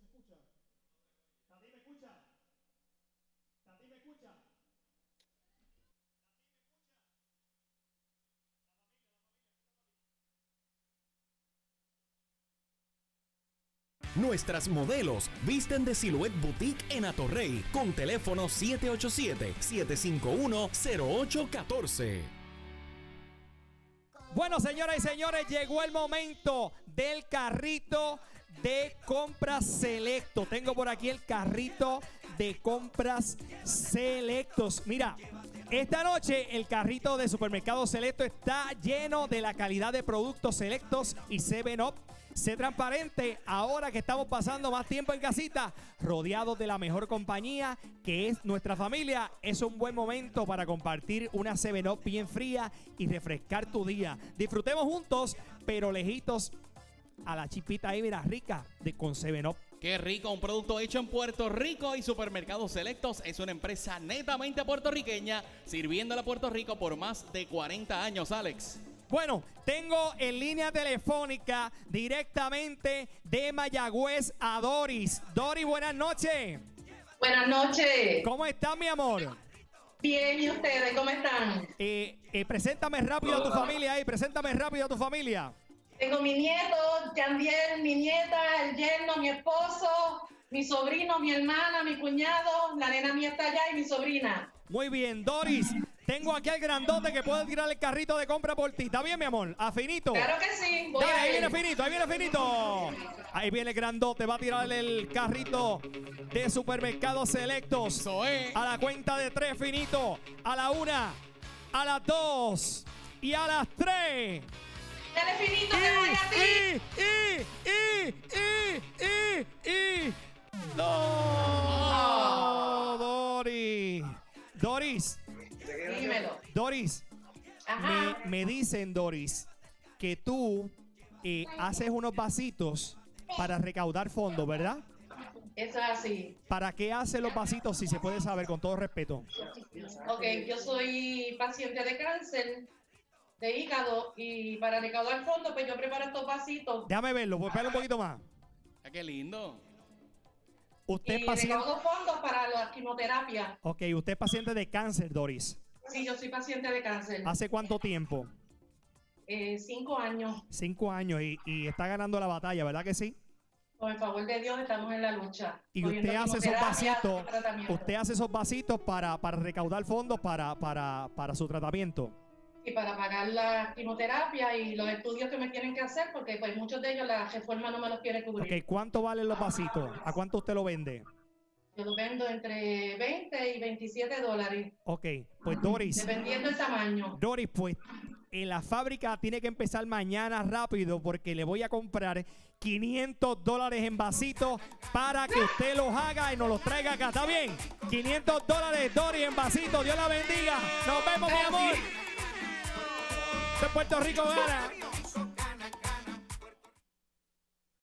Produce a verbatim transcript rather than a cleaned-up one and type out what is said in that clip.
no se escucha. Tati, ¿me escucha? Tati, ¿me escucha? Tati, ¿me escucha? La familia, la familia, la familia. Nuestras modelos visten de Silhouette Boutique en Atorrey con teléfono siete ocho siete, siete cinco uno, cero ocho uno cuatro. Bueno, señoras y señores, llegó el momento del carrito de compras selecto. Tengo por aquí el carrito de compras selectos. Mira, esta noche el carrito de Supermercados Selecto está lleno de la calidad de productos selectos y siete up. Sé transparente ahora que estamos pasando más tiempo en casita, rodeados de la mejor compañía que es nuestra familia. Es un buen momento para compartir una siete up bien fría y refrescar tu día. Disfrutemos juntos, pero lejitos, a la Chipita Ibera Rica de Concebenop. ¡Qué rico! Un producto hecho en Puerto Rico, y Supermercados Selectos es una empresa netamente puertorriqueña, sirviéndole a Puerto Rico por más de cuarenta años, Alex. Bueno, tengo en línea telefónica directamente de Mayagüez a Doris. Doris, buenas noches. Buenas noches. ¿Cómo estás, mi amor? Bien, ¿y ustedes? ¿Cómo están? Eh, eh, preséntame rápido. Hola. A tu familia ahí, eh, preséntame rápido a tu familia. Tengo mi nieto, también mi nieta, el yerno, mi esposo, mi sobrino, mi hermana, mi cuñado, la nena mía está allá y mi sobrina. Muy bien, Doris, tengo aquí al grandote que puede tirar el carrito de compra por ti. ¿Está bien, mi amor? A Finito. Claro que sí. Voy. Dale, ahí viene Finito, ahí viene Finito. Ahí viene el grandote, va a tirar el carrito de Supermercados Selectos. Eso es. A la cuenta de tres, Finito. A la una, a las dos y a las tres. Dale, Finito, que vaya a ti. Y, y, y, y, y, y. ¡No! Oh. Doris. Doris. Dímelo. Doris. Ajá. Me, me dicen, Doris, que tú eh, haces unos vasitos para recaudar fondos, ¿verdad? Eso es así. ¿Para qué hacen los vasitos, si se puede saber, con todo respeto? Ok, yo soy paciente de cáncer de hígado, y para recaudar fondos, pues yo preparo estos vasitos. Déjame verlo, pues espera un poquito más. Ah, ¡qué lindo! Usted y es paciente... recaudo fondos para la quimioterapia. Ok, usted es paciente de cáncer, Doris. Sí, yo soy paciente de cáncer. ¿Hace cuánto tiempo? Eh, cinco años. Cinco años, y, y está ganando la batalla, ¿verdad que sí? Por el favor de Dios, estamos en la lucha. Y usted hace esos vasitos, usted hace esos vasitos para, para recaudar fondos para, para, para su tratamiento. Y para pagar la quimioterapia y los estudios que me tienen que hacer, porque pues muchos de ellos la reforma no me los quiere cubrir. Okay, ¿cuánto valen los vasitos? ¿A cuánto usted lo vende? Yo lo vendo entre veinte y veintisiete dólares. Ok, pues Doris. Dependiendo del tamaño. Doris, pues en la fábrica tiene que empezar mañana rápido, porque le voy a comprar quinientos dólares en vasitos para que usted los haga y nos los traiga acá. ¿Está bien? quinientos dólares, Doris, en vasitos. Dios la bendiga. Nos vemos, mi amor. De Puerto Rico Gana.